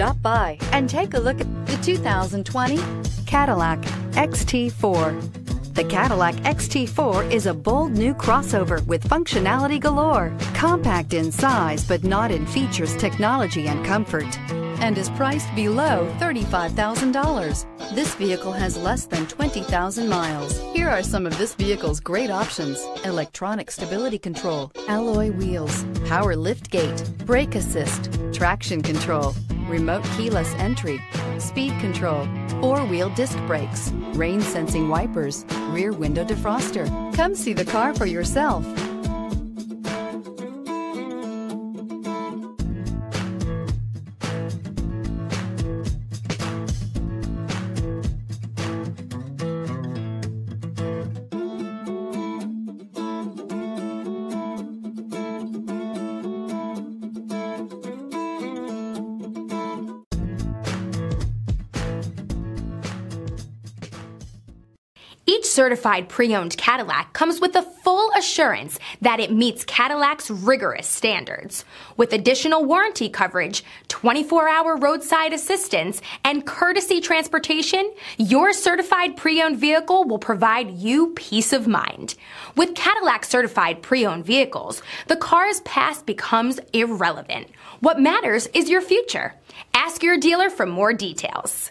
Stop by and take a look at the 2020 Cadillac XT4. The Cadillac XT4 is a bold new crossover with functionality galore, compact in size but not in features, technology, and comfort, and is priced below $35,000. This vehicle has less than 20,000 miles. Here are some of this vehicle's great options: electronic stability control, alloy wheels, power lift gate, brake assist, traction control, remote keyless entry, speed control, four-wheel disc brakes, rain sensing wipers, rear window defroster. Come see the car for yourself. Each certified pre-owned Cadillac comes with the full assurance that it meets Cadillac's rigorous standards, with additional warranty coverage, 24-hour roadside assistance, and courtesy transportation. Your certified pre-owned vehicle will provide you peace of mind. With Cadillac certified pre-owned vehicles, the car's past becomes irrelevant. What matters is your future. Ask your dealer for more details.